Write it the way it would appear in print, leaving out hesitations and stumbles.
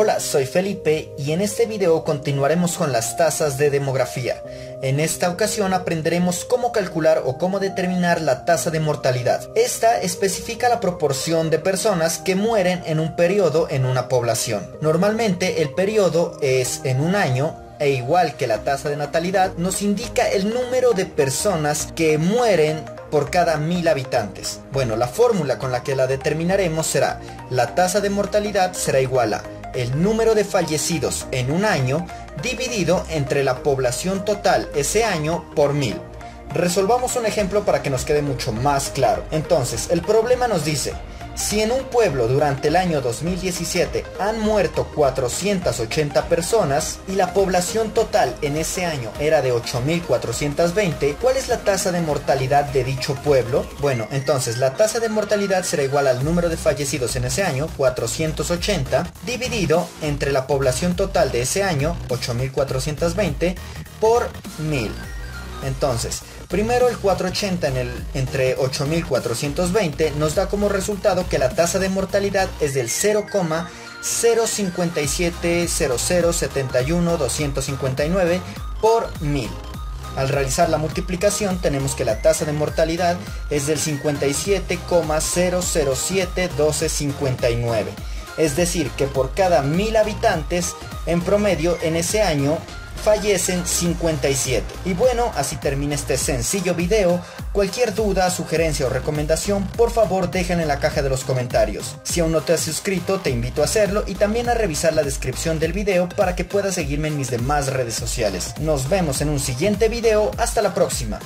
Hola, soy Felipe y en este video continuaremos con las tasas de demografía. En esta ocasión aprenderemos cómo calcular o cómo determinar la tasa de mortalidad. Esta especifica la proporción de personas que mueren en un periodo en una población. Normalmente el periodo es en un año e igual que la tasa de natalidad nos indica el número de personas que mueren por cada 1000 habitantes. Bueno, la fórmula con la que la determinaremos será la tasa de mortalidad será igual a el número de fallecidos en un año dividido entre la población total ese año por 1000. Resolvamos un ejemplo para que nos quede mucho más claro. Entonces, el problema nos dice, si en un pueblo durante el año 2017 han muerto 480 personas y la población total en ese año era de 8.420, ¿cuál es la tasa de mortalidad de dicho pueblo? Bueno, entonces la tasa de mortalidad será igual al número de fallecidos en ese año, 480, dividido entre la población total de ese año, 8.420, por 1000. Entonces, primero el 480 entre 8.420 nos da como resultado que la tasa de mortalidad es del 0,0570071,259 por 1000. Al realizar la multiplicación tenemos que la tasa de mortalidad es del 57,0071259. Es decir, que por cada 1000 habitantes, en promedio en ese año, fallecen 57. Y bueno, así termina este sencillo video. Cualquier duda, sugerencia o recomendación, por favor déjenla en la caja de los comentarios. Si aún no te has suscrito, te invito a hacerlo y también a revisar la descripción del video para que puedas seguirme en mis demás redes sociales. Nos vemos en un siguiente video. Hasta la próxima.